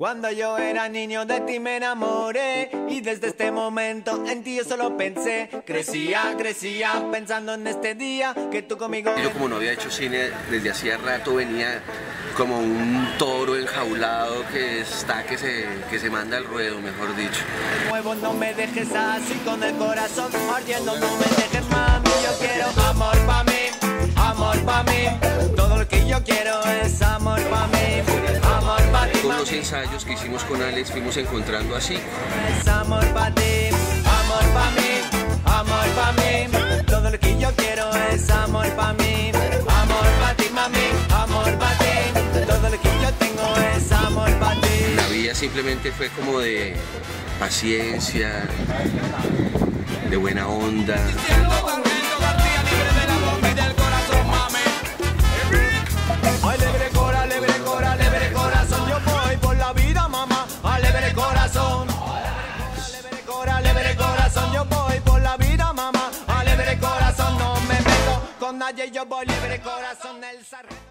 Cuando yo era niño de ti me enamoré, y desde este momento en ti yo solo pensé. Crecía, crecía, pensando en este día que tú conmigo... Yo como no había hecho cine desde hacía rato, venía como un toro enjaulado que se manda al ruedo, mejor dicho. Nuevo, no me dejes así, con el corazón ardiendo. No me dejes, mami, yo quiero amor pa' mí, amor pa' mí. Todo lo que yo quiero es amor pa' mí. Con los ensayos que hicimos con Alex fuimos encontrando así. Es amor para ti, amor para mí, amor para mí. Todo lo que yo quiero es amor para mí. Amor para ti, mami, amor para ti. Todo lo que yo tengo es amor para ti. La vida simplemente fue como de paciencia, de buena onda. Yo voy libre, corazón del sarro.